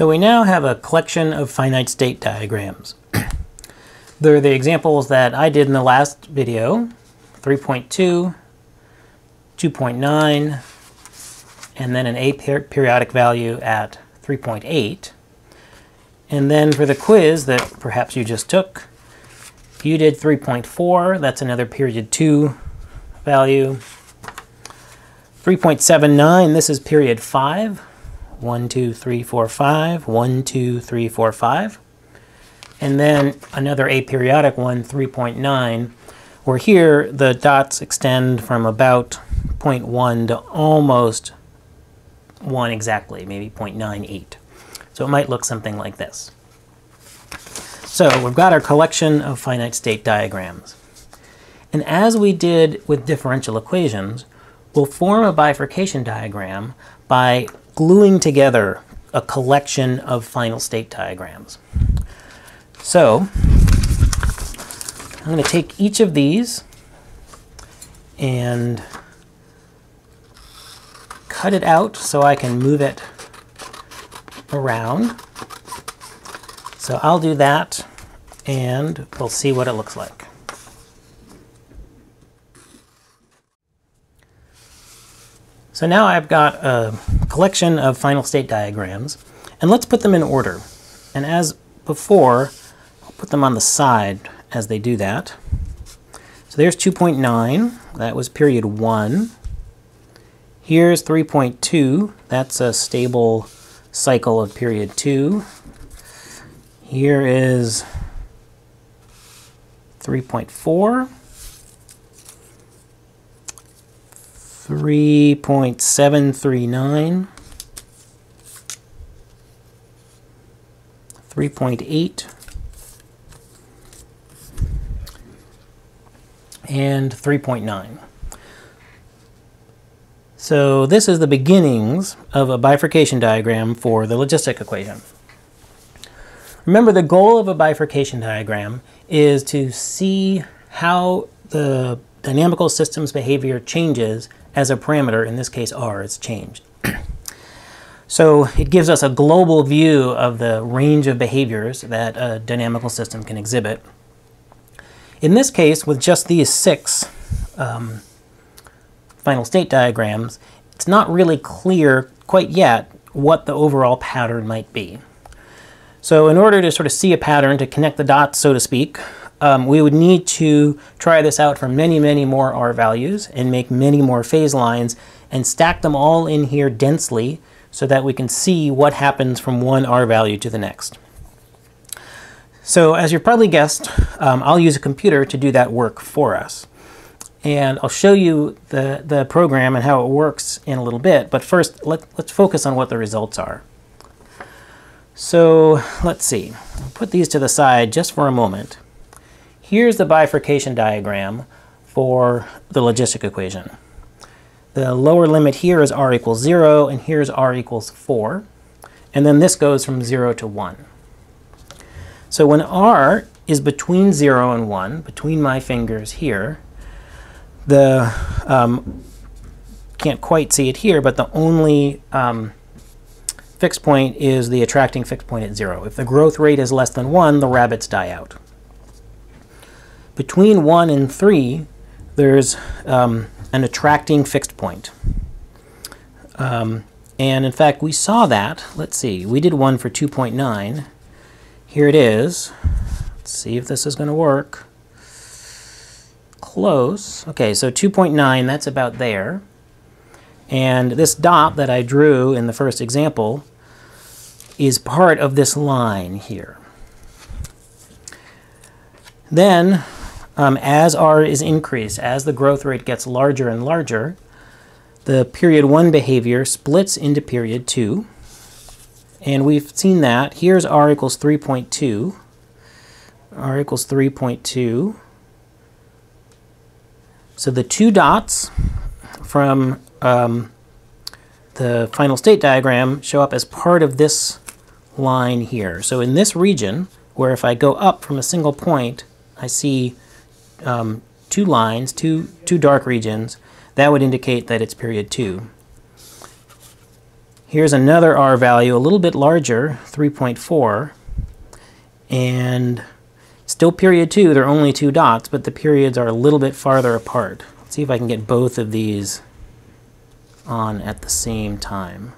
So we now have a collection of finite state diagrams. They're the examples that I did in the last video, 3.2, 2.9, and then an aperiodic value at 3.8. And then for the quiz that perhaps you just took, you did 3.4, that's another period 2 value. 3.79, this is period 5. 1, 2, 3, 4, 5. 1, 2, 3, 4, 5. And then another aperiodic one, 3.9, where here the dots extend from about 0.1 to almost 1 exactly, maybe 0.98. So it might look something like this. So we've got our collection of finite state diagrams. And as we did with differential equations, we'll form a bifurcation diagram by gluing together a collection of final state diagrams. So I'm going to take each of these and cut it out so I can move it around. So I'll do that and we'll see what it looks like. So now I've got a collection of final state diagrams, and let's put them in order. And as before, put them on the side as they do that. So there's 2.9, that was period 1. Here's 3.2, that's a stable cycle of period 2. Here is 3.4, 3.739, 3.8, and 3.9. So this is the beginnings of a bifurcation diagram for the logistic equation. Remember, the goal of a bifurcation diagram is to see how the dynamical system's behavior changes as a parameter, in this case R, is changed. So it gives us a global view of the range of behaviors that a dynamical system can exhibit. In this case, with just these 6 final state diagrams, it's not really clear quite yet what the overall pattern might be. So in order to sort of see a pattern, to connect the dots, so to speak, we would need to try this out for many, many more R values and make many more phase lines and stack them all in here densely so that we can see what happens from one R value to the next. So as you've probably guessed, I'll use a computer to do that work for us. And I'll show you the program and how it works in a little bit, but first let's focus on what the results are. So let's see, I'll put these to the side just for a moment. Here's the bifurcation diagram for the logistic equation. The lower limit here is R equals 0, and here's R equals 4. And then this goes from 0 to 1. So when R is between 0 and 1, between my fingers here, the, can't quite see it here, but the only fixed point is the attracting fixed point at 0. If the growth rate is less than 1, the rabbits die out. Between 1 and 3, there's an attracting fixed point. And in fact, we saw that. Let's see, we did one for 2.9. Here it is. Let's see if this is going to work. Close. Okay, so 2.9, that's about there. And this dot that I drew in the first example is part of this line here. Then, as R is increased, as the growth rate gets larger and larger, the period 1 behavior splits into period 2. And we've seen that. Here's R equals 3.2. R equals 3.2. So the 2 dots from the final state diagram show up as part of this line here. So in this region, where if I go up from a single point, I see 2 lines, two dark regions, that would indicate that it's period 2. Here's another R value, a little bit larger, 3.4, and still period 2. There are only two dots, but the periods are a little bit farther apart. Let's see if I can get both of these on at the same time.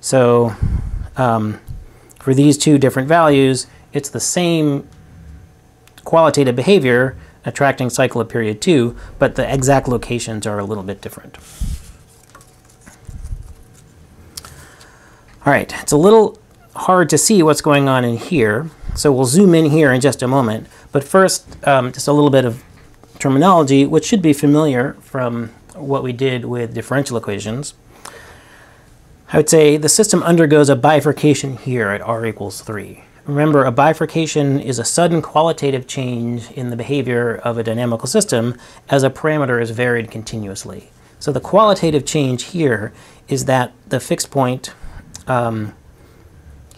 So for these two different values, it's the same qualitative behavior attracting cycle of period 2, but the exact locations are a little bit different. All right, it's a little hard to see what's going on in here, so we'll zoom in here in just a moment. But first, just a little bit of terminology, which should be familiar from what we did with differential equations. I would say the system undergoes a bifurcation here at r equals 3. Remember, a bifurcation is a sudden qualitative change in the behavior of a dynamical system as a parameter is varied continuously. So the qualitative change here is that the fixed point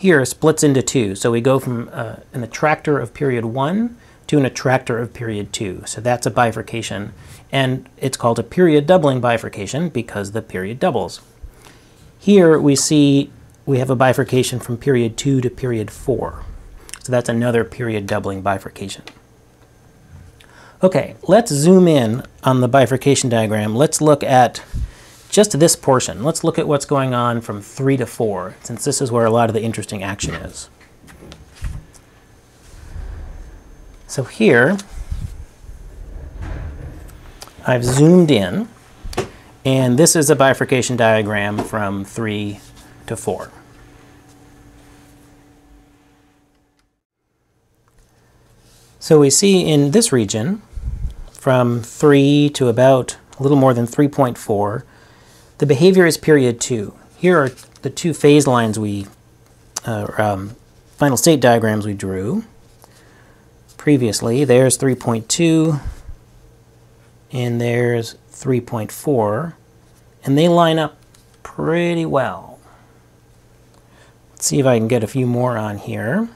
here splits into two. So we go from an attractor of period 1 to an attractor of period 2. So that's a bifurcation, and it's called a period doubling bifurcation because the period doubles. Here we see we have a bifurcation from period 2 to period 4. So that's another period doubling bifurcation. Okay, let's zoom in on the bifurcation diagram. Let's look at just this portion. Let's look at what's going on from 3 to 4, since this is where a lot of the interesting action is. So here, I've zoomed in, and this is a bifurcation diagram from 3 to 4. So we see in this region, from 3 to about a little more than 3.4, the behavior is period 2. Here are the two phase lines we, final state diagrams we drew previously. There's 3.2, and there's 3.4, and they line up pretty well. Let's see if I can get a few more on here.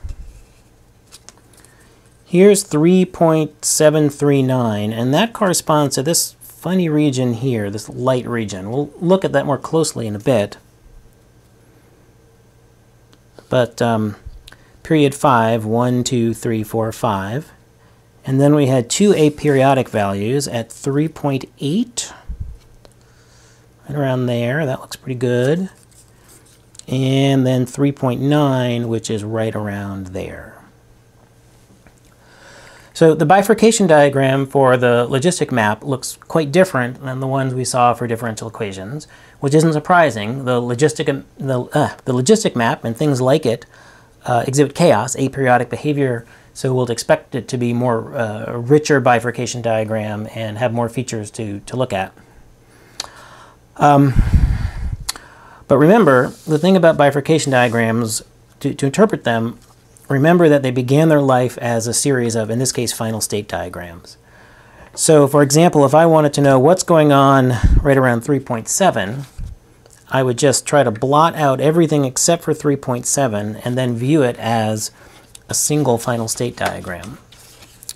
Here's 3.739, and that corresponds to this funny region here, this light region. We'll look at that more closely in a bit. But period 5, 1, 2, 3, 4, 5. And then we had two aperiodic values at 3.8, right around there. That looks pretty good. And then 3.9, which is right around there. So the bifurcation diagram for the logistic map looks quite different than the ones we saw for differential equations, which isn't surprising. The logistic map and things like it exhibit chaos, aperiodic behavior. So we'll expect it to be more richer bifurcation diagram and have more features to look at. But remember, the thing about bifurcation diagrams, to interpret them, remember that they began their life as a series of, in this case, final state diagrams. So for example, if I wanted to know what's going on right around 3.7, I would just try to blot out everything except for 3.7 and then view it as a single final state diagram.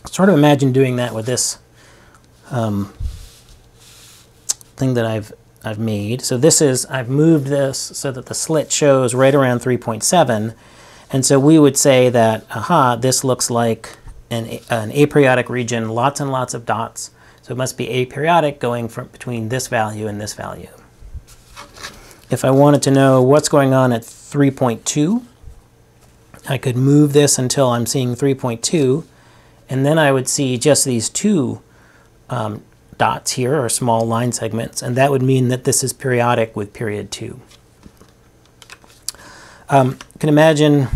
Sort of imagine doing that with this thing that I've made. So this is, I've moved this so that the slit shows right around 3.7, and so we would say that, aha, this looks like an aperiodic region, lots and lots of dots, so it must be aperiodic going from between this value and this value. If I wanted to know what's going on at 3.2, I could move this until I'm seeing 3.2, and then I would see just these two dots here, or small line segments, and that would mean that this is periodic with period 2. You can imagine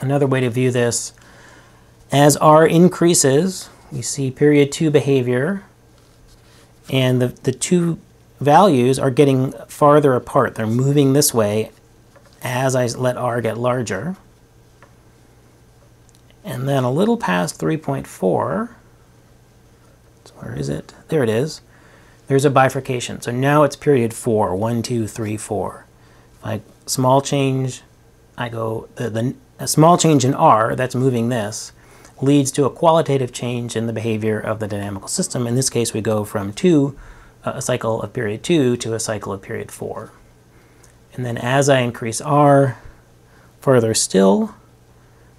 another way to view this. As R increases, we see period 2 behavior, and the two values are getting farther apart. They're moving this way as I let R get larger. And then a little past 3.4, so where is it? There it is. There's a bifurcation. So now it's period 4, 1, 2, 3, 4. If I small change, I go, a small change in R, that's moving this, leads to a qualitative change in the behavior of the dynamical system. In this case, we go from 2 a cycle of period 2 to a cycle of period 4. And then as I increase R further still,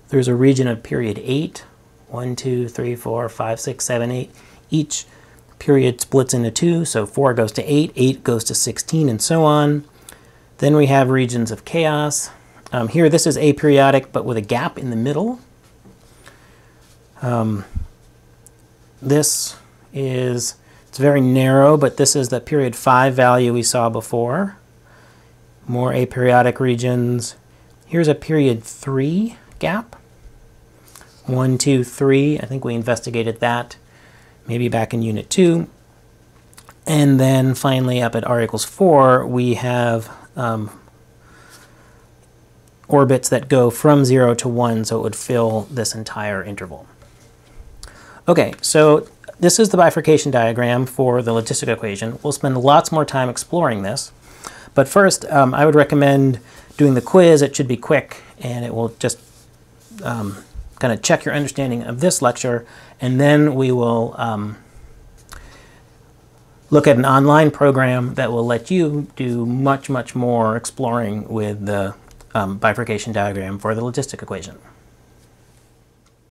there's a region of period 8, 1, 2, 3, 4, 5, 6, 7, 8. Each period splits into 2, so 4 goes to 8, 8 goes to 16, and so on. Then we have regions of chaos. Here this is aperiodic but with a gap in the middle. This is, it's very narrow, but this is the period 5 value we saw before. More aperiodic regions. Here's a period 3 gap. 1, 2, 3, I think we investigated that maybe back in unit 2. And then finally up at r equals 4 we have orbits that go from 0 to 1, so it would fill this entire interval. Okay, so this is the bifurcation diagram for the logistic equation. We'll spend lots more time exploring this, but first I would recommend doing the quiz. It should be quick and it will just kind of check your understanding of this lecture, and then we will look at an online program that will let you do much, much more exploring with the bifurcation diagram for the logistic equation.